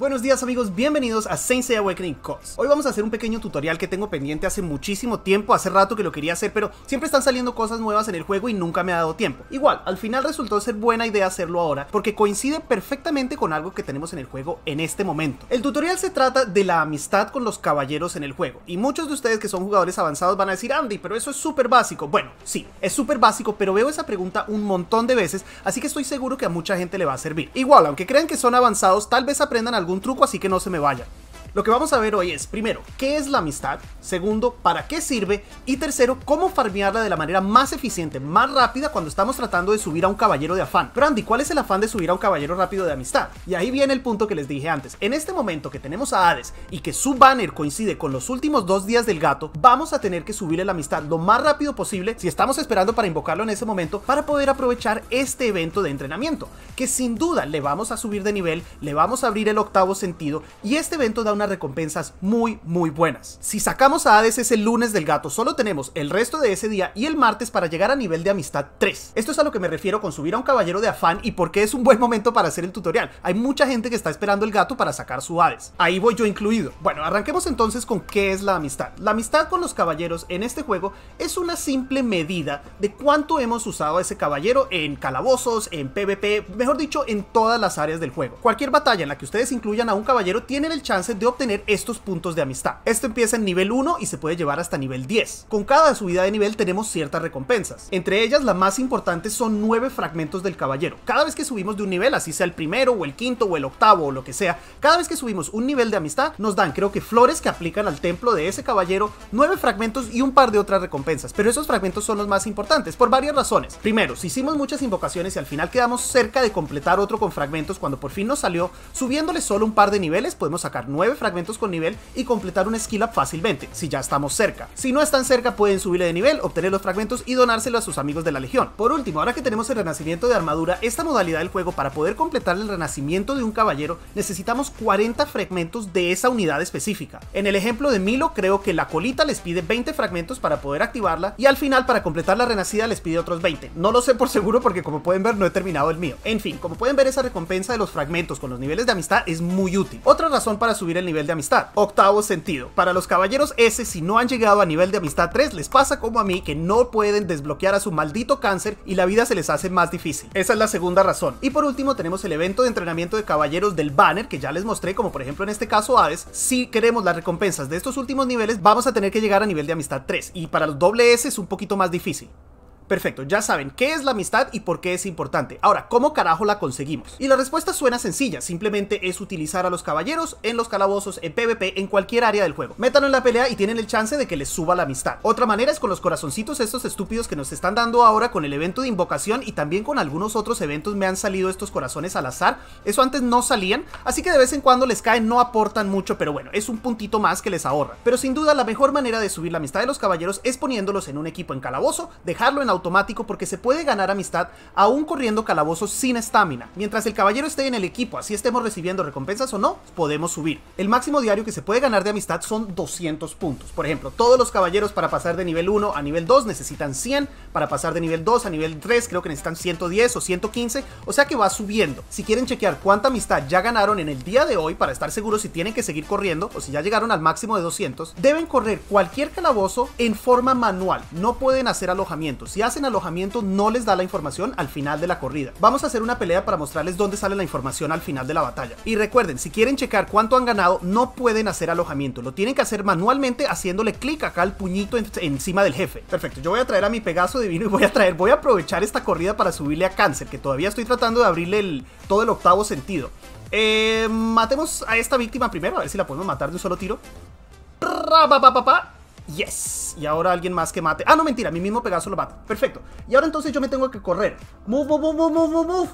Buenos días amigos, bienvenidos a Saint Seiya Awakening Calls. Hoy vamos a hacer un pequeño tutorial que tengo pendiente hace muchísimo tiempo, hace rato que lo quería hacer, pero siempre están saliendo cosas nuevas en el juego y nunca me ha dado tiempo. Igual, al final resultó ser buena idea hacerlo ahora, porque coincide perfectamente con algo que tenemos en el juego en este momento. El tutorial se trata de la amistad con los caballeros en el juego, y muchos de ustedes que son jugadores avanzados van a decir, Andy, pero eso es súper básico. Bueno, sí, es súper básico, pero veo esa pregunta un montón de veces, así que estoy seguro que a mucha gente le va a servir. Igual, aunque crean que son avanzados, tal vez aprendan algún truco, así que no se me vayan. Lo que vamos a ver hoy es, primero, ¿qué es la amistad? Segundo, ¿para qué sirve? Y tercero, ¿cómo farmearla de la manera más eficiente, más rápida cuando estamos tratando de subir a un caballero de afán? Pero Andy, ¿cuál es el afán de subir a un caballero rápido de amistad? Y ahí viene el punto que les dije antes. En este momento que tenemos a Hades y que su banner coincide con los últimos 2 días del gato, vamos a tener que subirle la amistad lo más rápido posible, si estamos esperando para invocarlo en ese momento, para poder aprovechar este evento de entrenamiento, que sin duda le vamos a subir de nivel, le vamos a abrir el 8º sentido, y este evento da una unas recompensas muy buenas. Si sacamos a Hades ese lunes del gato, solo tenemos el resto de ese día y el martes para llegar a nivel de amistad 3. Esto es a lo que me refiero con subir a un caballero de afán y por qué es un buen momento para hacer el tutorial. Hay mucha gente que está esperando el gato para sacar su Hades. Ahí voy yo incluido. Bueno, arranquemos entonces con qué es la amistad. La amistad con los caballeros en este juego es una simple medida de cuánto hemos usado a ese caballero en calabozos, en PvP, mejor dicho, en todas las áreas del juego. Cualquier batalla en la que ustedes incluyan a un caballero tienen el chance de obtener estos puntos de amistad. Esto empieza en nivel 1 y se puede llevar hasta nivel 10. Con cada subida de nivel tenemos ciertas recompensas. Entre ellas, la más importante son 9 fragmentos del caballero. Cada vez que subimos de un nivel, así sea el primero o el quinto o el octavo o lo que sea, cada vez que subimos un nivel de amistad, nos dan, creo que flores que aplican al templo de ese caballero, 9 fragmentos y un par de otras recompensas. Pero esos fragmentos son los más importantes por varias razones. Primero, si hicimos muchas invocaciones y al final quedamos cerca de completar otro con fragmentos cuando por fin nos salió, subiéndole solo un par de niveles podemos sacar 9 fragmentos con nivel y completar un skill up fácilmente, si ya estamos cerca. Si no están cerca, pueden subirle de nivel, obtener los fragmentos y donárselo a sus amigos de la legión. Por último, ahora que tenemos el renacimiento de armadura, esta modalidad del juego, para poder completar el renacimiento de un caballero, necesitamos 40 fragmentos de esa unidad específica. En el ejemplo de Milo, creo que la colita les pide 20 fragmentos para poder activarla y al final, para completar la renacida, les pide otros 20. No lo sé por seguro porque, como pueden ver, no he terminado el mío. En fin, como pueden ver, esa recompensa de los fragmentos con los niveles de amistad es muy útil. Otra razón para subir el nivel de amistad: 8º sentido. Para los caballeros S, si no han llegado a nivel de amistad 3, les pasa como a mí, que no pueden desbloquear a su maldito cáncer y la vida se les hace más difícil. Esa es la segunda razón. Y por último, tenemos el evento de entrenamiento de caballeros del banner que ya les mostré, como por ejemplo en este caso Hades. Si queremos las recompensas de estos últimos niveles, vamos a tener que llegar a nivel de amistad 3, y para los doble S es un poquito más difícil. Perfecto, ya saben qué es la amistad y por qué es importante. Ahora, ¿cómo carajo la conseguimos? Y la respuesta suena sencilla, simplemente es utilizar a los caballeros en los calabozos, en PvP, en cualquier área del juego. Métanlo en la pelea y tienen el chance de que les suba la amistad. Otra manera es con los corazoncitos estos estúpidos que nos están dando ahora con el evento de invocación, y también con algunos otros eventos me han salido estos corazones al azar. Eso antes no salían, así que de vez en cuando les caen, no aportan mucho, pero bueno, es un puntito más que les ahorra. Pero sin duda, la mejor manera de subir la amistad de los caballeros es poniéndolos en un equipo en calabozo, dejarlo en automático, porque se puede ganar amistad aún corriendo calabozos sin estamina. Mientras el caballero esté en el equipo, así estemos recibiendo recompensas o no, podemos subir. El máximo diario que se puede ganar de amistad son 200 puntos. Por ejemplo, todos los caballeros para pasar de nivel 1 a nivel 2 necesitan 100, para pasar de nivel 2 a nivel 3 creo que necesitan 110 o 115, o sea que va subiendo. Si quieren chequear cuánta amistad ya ganaron en el día de hoy, para estar seguros si tienen que seguir corriendo o si ya llegaron al máximo de 200, deben correr cualquier calabozo en forma manual, no pueden hacer alojamientos. Si hacen alojamiento, no les da la información al final de la corrida. Vamos a hacer una pelea para mostrarles dónde sale la información al final de la batalla. Y recuerden, si quieren checar cuánto han ganado, no pueden hacer alojamiento, lo tienen que hacer manualmente haciéndole clic acá al puñito encima del jefe. Perfecto, yo voy a traer a mi Pegaso Divino y voy a aprovechar esta corrida para subirle a Cáncer, que todavía estoy tratando de abrirle todo el 8º sentido. Matemos a esta víctima primero, a ver si la podemos matar de un solo tiro. Yes, y ahora alguien más que mate. Ah, no, mentira, mi mismo Pegaso lo mata. Perfecto, y ahora entonces yo me tengo que correr. Move.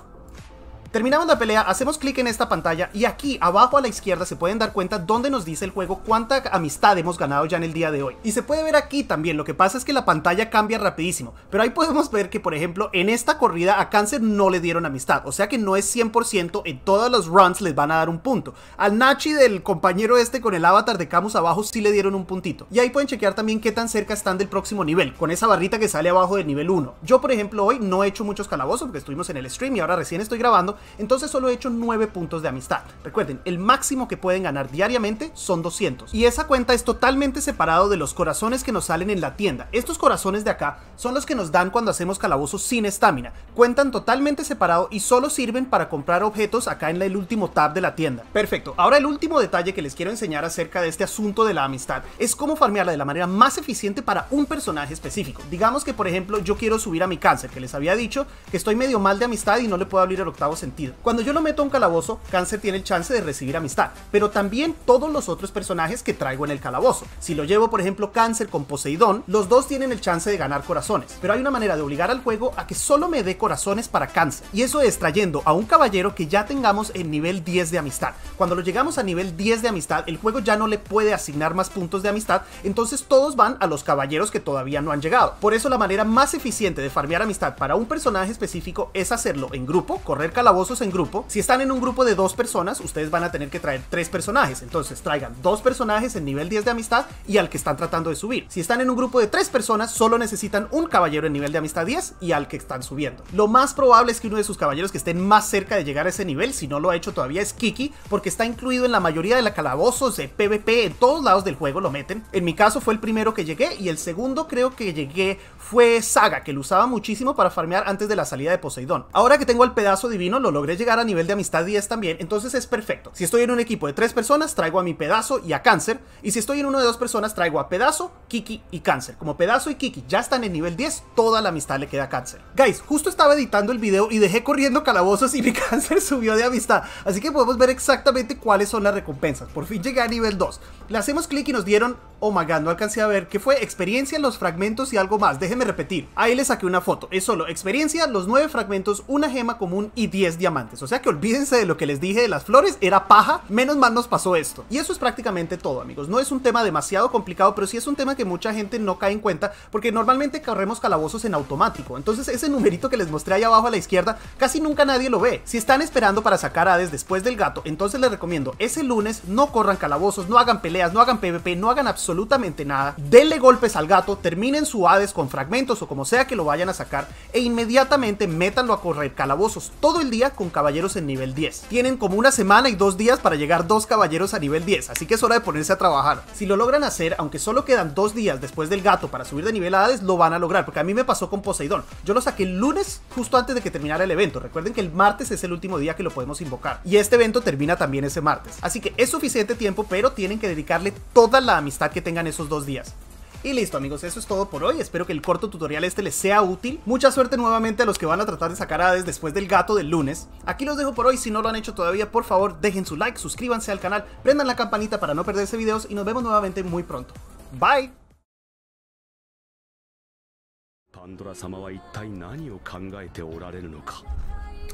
Terminamos la pelea, hacemos clic en esta pantalla y aquí abajo a la izquierda se pueden dar cuenta donde nos dice el juego cuánta amistad hemos ganado ya en el día de hoy. Y se puede ver aquí también, lo que pasa es que la pantalla cambia rapidísimo, pero ahí podemos ver que, por ejemplo, en esta corrida a Cáncer no le dieron amistad, o sea que no es 100%, en todos los runs les van a dar un punto. Al Nachi del compañero este con el avatar de Camus abajo sí le dieron un puntito. Y ahí pueden chequear también qué tan cerca están del próximo nivel, con esa barrita que sale abajo del nivel 1. Yo, por ejemplo, hoy no he hecho muchos calabozos porque estuvimos en el stream y ahora recién estoy grabando, Entonces solo he hecho 9 puntos de amistad. Recuerden, el máximo que pueden ganar diariamente son 200. Y esa cuenta es totalmente separado de los corazones que nos salen en la tienda. Estos corazones de acá son los que nos dan cuando hacemos calabozos sin estamina. Cuentan totalmente separado y solo sirven para comprar objetos acá en el último tab de la tienda. Perfecto, ahora el último detalle que les quiero enseñar acerca de este asunto de la amistad es cómo farmearla de la manera más eficiente para un personaje específico. Digamos que, por ejemplo, yo quiero subir a mi Cáncer, que les había dicho que estoy medio mal de amistad y no le puedo abrir el octavo sentido. Cuando yo lo meto a un calabozo, Cáncer tiene el chance de recibir amistad, pero también todos los otros personajes que traigo en el calabozo. Si lo llevo, por ejemplo, Cáncer con Poseidón, los dos tienen el chance de ganar corazones, pero hay una manera de obligar al juego a que solo me dé corazones para Cáncer, y eso es trayendo a un caballero que ya tengamos en nivel 10 de amistad. Cuando lo llegamos a nivel 10 de amistad, el juego ya no le puede asignar más puntos de amistad, entonces todos van a los caballeros que todavía no han llegado. Por eso la manera más eficiente de farmear amistad para un personaje específico es hacerlo en grupo, correr calabozos en grupo. Si están en un grupo de 2 personas, ustedes van a tener que traer 3 personajes, entonces traigan 2 personajes en nivel 10 de amistad y al que están tratando de subir. Si están en un grupo de 3 personas, solo necesitan un caballero en nivel de amistad 10 y al que están subiendo. Lo más probable es que uno de sus caballeros que estén más cerca de llegar a ese nivel, si no lo ha hecho todavía, es Kiki, porque está incluido en la mayoría de los calabozos de PvP, en todos lados del juego lo meten. En mi caso fue el primero que llegué, y el segundo creo que llegué fue Saga, que lo usaba muchísimo para farmear antes de la salida de Poseidón. Ahora que tengo al Pegaso Divino, lo logré llegar a nivel de amistad 10 también, entonces es perfecto. Si estoy en un equipo de 3 personas, traigo a mi Pegaso y a Cáncer, y si estoy en uno de 2 personas, traigo a Pegaso, Kiki y Cáncer. Como Pegaso y Kiki ya están en nivel 10, toda la amistad le queda a Cáncer. Guys, justo estaba editando el video y dejé corriendo calabozos y mi Cáncer subió de amistad, así que podemos ver exactamente cuáles son las recompensas. Por fin llegué a nivel 2. Le hacemos clic y nos dieron, oh my god, no alcancé a ver, que fue experiencia, los fragmentos y algo más. Déjenme repetir, ahí le saqué una foto. Es solo experiencia, los 9 fragmentos, una gema común y 10 diamantes. O sea que olvídense de lo que les dije de las flores, era paja. Menos mal nos pasó esto. Y eso es prácticamente todo, amigos. No es un tema demasiado complicado, pero sí es un tema que mucha gente no cae en cuenta, porque normalmente corremos calabozos en automático. Entonces ese numerito que les mostré ahí abajo a la izquierda, casi nunca nadie lo ve. Si están esperando para sacar Hades después del gato, entonces les recomiendo ese lunes no corran calabozos, no hagan peleas, no hagan PvP, no hagan absolutamente nada. Denle golpes al gato, terminen su Hades con fragmentos o como sea que lo vayan a sacar, e inmediatamente métanlo a correr calabozos todo el día con caballeros en nivel 10. Tienen como una semana y 2 días para llegar 2 caballeros a nivel 10, así que es hora de ponerse a trabajar. Si lo logran hacer, aunque solo quedan 2 días después del gato para subir de nivel a Hades, lo van a lograr, porque a mí me pasó con Poseidón. Yo lo saqué el lunes justo antes de que terminara el evento. Recuerden que el martes es el último día que lo podemos invocar, y este evento termina también ese martes, así que es suficiente tiempo, pero tienen que dedicarle toda la amistad que tengan esos 2 días. Y listo, amigos, eso es todo por hoy. Espero que el corto tutorial este les sea útil. Mucha suerte nuevamente a los que van a tratar de sacar a Hades después del gato del lunes. Aquí los dejo por hoy. Si no lo han hecho todavía, por favor dejen su like, suscríbanse al canal, prendan la campanita para no perderse videos y nos vemos nuevamente muy pronto. Bye.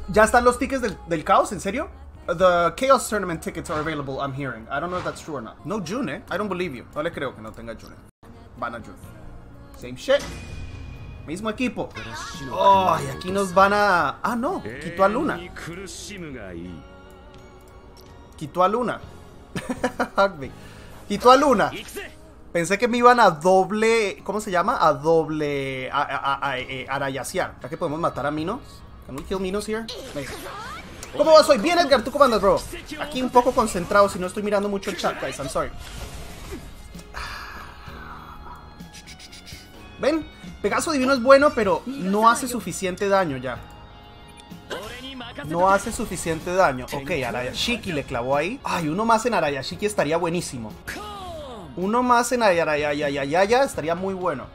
¿Ya están los tickets del caos? ¿En serio? The Chaos Tournament tickets are available, I'm hearing. I don't know if that's true or not. No June, eh? I don't believe you. No le creo que no tenga June. Van a June. Same shit. Mismo equipo. Oh, y aquí nos van a... Ah, no. Quitó a Luna. Quitó a Luna. Quitó a Luna. Pensé que me iban a doble... ¿Cómo se llama? A doble... A arayasear. ¿Será que podemos matar a Minos? ¿Can we kill Minos here? Maybe. ¿Cómo vas hoy? Bien, Edgar, ¿tú cómo andas, bro? Aquí un poco concentrado, si no estoy mirando mucho el chat, guys, I'm sorry. Ven, Pegaso Divino es bueno, pero no hace suficiente daño ya. No hace suficiente daño. Ok, Arayashiki le clavó ahí. Ay, uno más en Arayashiki estaría buenísimo. Uno más en Arayashiki estaría muy bueno.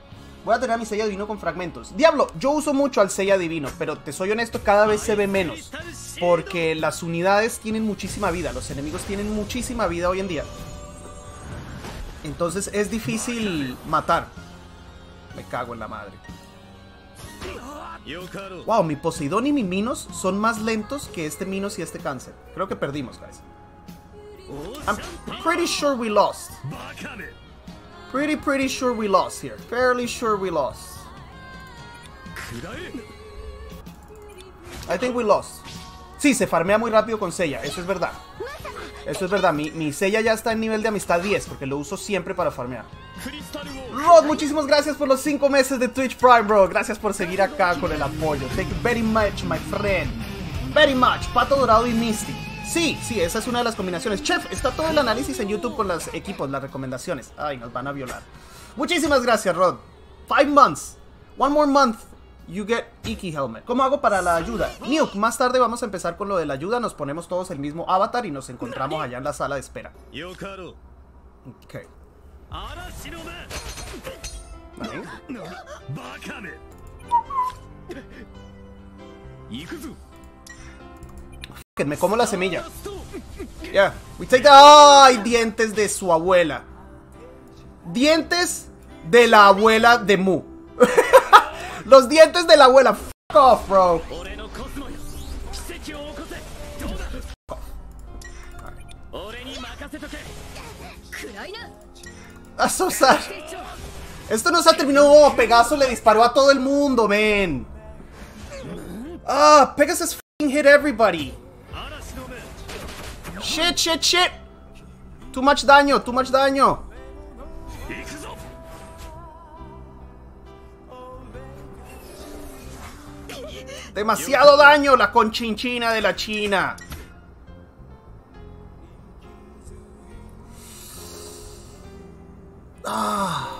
Voy a tener a mi Seiya Divino con fragmentos. Diablo, yo uso mucho al Seiya Divino, pero te soy honesto, cada vez se ve menos, porque las unidades tienen muchísima vida, los enemigos tienen muchísima vida hoy en día. Entonces es difícil matar. Me cago en la madre. Wow, mi Poseidón y mi Minos son más lentos que este Minos y este Cáncer. Creo que perdimos, guys. I'm pretty sure we lost. Pretty sure we lost here. Fairly sure we lost. I think we lost. Sí, se farmea muy rápido con Seiya, eso es verdad. Eso es verdad, mi Seiya ya está en nivel de amistad 10, porque lo uso siempre para farmear. Rod, muchísimas gracias por los 5 meses de Twitch Prime, bro. Gracias por seguir acá con el apoyo. Thank you very much, my friend. very much, Pato Dorado y Misty. Sí, sí, esa es una de las combinaciones. Chef, está todo el análisis en YouTube con los equipos, las recomendaciones. Ay, nos van a violar. Muchísimas gracias, Rod. 5 months. 1 more month. You get Iki Helmet. ¿Cómo hago para la ayuda? Nuke, más tarde vamos a empezar con lo de la ayuda. Nos ponemos todos el mismo avatar y nos encontramos allá en la sala de espera. Ok. Vale. Me como la semilla. Yeah, we take the... ¡Ay, dientes de su abuela! Dientes de la abuela de Mu. Los dientes de la abuela. F*** off, bro. Eso, esto no se ha terminado. Oh, Pegaso le disparó a todo el mundo, men. Ah, Pegaso f***ing hit everybody. Shit, shit, shit. Too much daño, too much daño. Demasiado daño, la conchinchina de la China. Ah.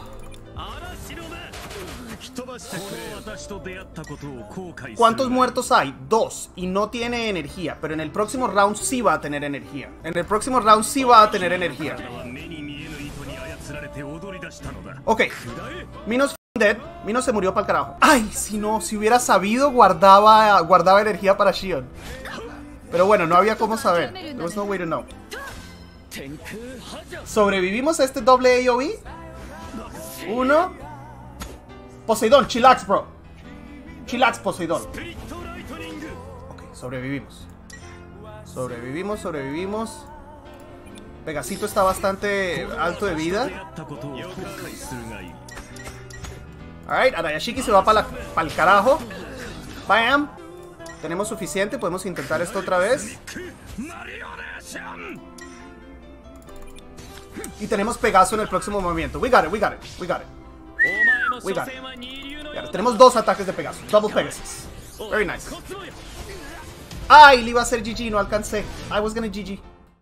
¿Cuántos muertos hay? 2. Y no tiene energía. Pero en el próximo round sí va a tener energía. En el próximo round sí va a tener energía. Ok. Minos. Dead. Minos se murió para el carajo. Ay, si no, si hubiera sabido, guardaba energía para Shion. Pero bueno, no había cómo saber. There was no way to know. ¿Sobrevivimos a este doble AOE? 1. Poseidon, chillax, bro. Chillax, Poseidon. Ok, sobrevivimos. Sobrevivimos, sobrevivimos. Pegasito está bastante alto de vida. Alright, Arayashiki se va para el carajo. Bam. Tenemos suficiente, podemos intentar esto otra vez. Y tenemos Pegaso en el próximo movimiento. We got it, we got it, we got it. We got it. Claro, tenemos 2 ataques de Pegaso. Double Pegasus. Very nice. Ay, le iba a hacer GG, no alcancé. I was gonna GG.